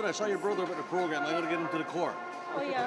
good. I saw your brother up at the program. I got to get him to the core. Oh, yeah.